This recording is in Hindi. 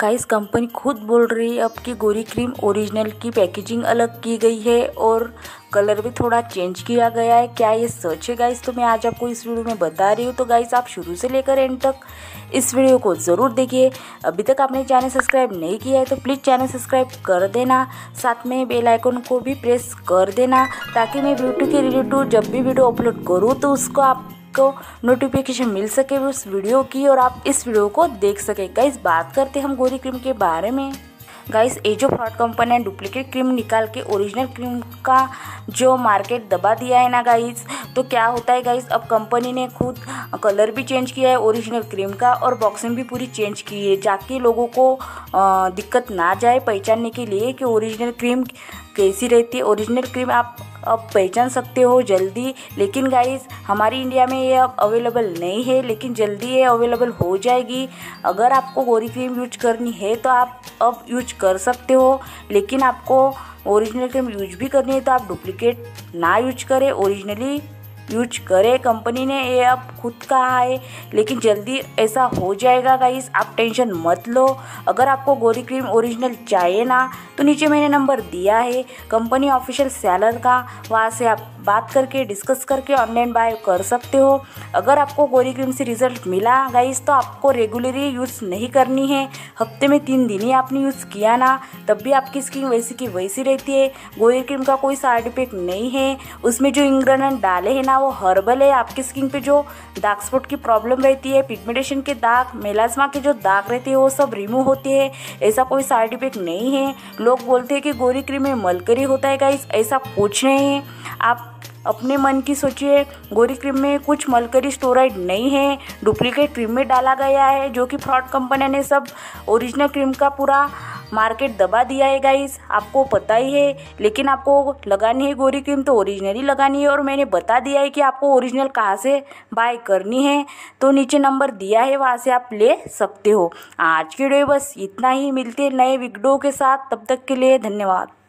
गाइस कंपनी खुद बोल रही है अब कि गोरी क्रीम ओरिजिनल की पैकेजिंग अलग की गई है और कलर भी थोड़ा चेंज किया गया है। क्या ये सच है गाइस? तो मैं आज आपको इस वीडियो में बता रही हूँ। तो गाइस आप शुरू से लेकर एंड तक इस वीडियो को ज़रूर देखिए। अभी तक आपने चैनल सब्सक्राइब नहीं किया है तो प्लीज़ चैनल सब्सक्राइब कर देना, साथ में बेल आइकन को भी प्रेस कर देना ताकि मैं ब्यूटी के रिलेटेड जब भी वीडियो अपलोड करूँ तो उसको आपको नोटिफिकेशन मिल सके उस वीडियो की और आप इस वीडियो को देख सके। गाइस बात करते हम गोरी क्रीम के बारे में। गाइस ये जो फ्रॉड कंपनी ने डुप्लीकेट क्रीम निकाल के ओरिजिनल क्रीम का जो मार्केट दबा दिया है ना गाइस, तो क्या होता है गाइस, अब कंपनी ने खुद कलर भी चेंज किया है ओरिजिनल क्रीम का और बॉक्सिंग भी पूरी चेंज की है ताकि लोगों को दिक्कत ना जाए पहचानने के लिए कि ओरिजिनल क्रीम कैसी रहती है। ओरिजिनल क्रीम आप अब पहचान सकते हो जल्दी, लेकिन गाइस हमारी इंडिया में ये अब अवेलेबल नहीं है, लेकिन जल्दी ये अवेलेबल हो जाएगी। अगर आपको गोरी क्रीम यूज करनी है तो आप अब यूज कर सकते हो, लेकिन आपको ओरिजिनल क्रीम यूज भी करनी है तो आप डुप्लीकेट ना यूज करें, ओरिजिनली यूज करें। कंपनी ने ये अब खुद कहा है, लेकिन जल्दी ऐसा हो जाएगा गाइस, आप टेंशन मत लो। अगर आपको गोरी क्रीम ओरिजिनल चाहिए ना तो नीचे मैंने नंबर दिया है कंपनी ऑफिशियल सेलर का, वहाँ से आप बात करके डिस्कस करके ऑनलाइन बाय कर सकते हो। अगर आपको गोरी क्रीम से रिजल्ट मिला गाइस तो आपको रेगुलरली यूज़ नहीं करनी है, हफ्ते में 3 दिन ही आपने यूज़ किया ना तब भी आपकी स्किन वैसी की वैसी रहती है। गोरी क्रीम का कोई साइड इफेक्ट नहीं है, उसमें जो इंग्रेडिएंट डाले हैं ना वो हर्बल है। आपकी स्किन पे जो डार्क स्पॉट की प्रॉब्लम रहती है, पिगमेंटेशन के दाग, मेलास्मा के जो दाग रहते हैं वो सब रिमूव होते हैं। ऐसा कोई साइड इफेक्ट नहीं है। लोग बोलते हैं कि गोरी क्रीम में मलकरी होता है गाइस, ऐसा कुछ नहीं है। आप अपने मन की सोचिए, गोरी क्रीम में कुछ मलकरी स्टोराइड नहीं है, डुप्लीकेट क्रीम में डाला गया है जो कि फ्रॉड कंपनी ने सब ओरिजिनल क्रीम का पूरा मार्केट दबा दिया है गाइस, आपको पता ही है। लेकिन आपको लगानी है गोरी क्रीम तो ओरिजिनली लगानी है और मैंने बता दिया है कि आपको ओरिजिनल कहाँ से बाय करनी है, तो नीचे नंबर दिया है वहाँ से आप ले सकते हो। आज के वीडियो बस इतना ही, मिलते हैं नए वीडियो के साथ, तब तक के लिए धन्यवाद।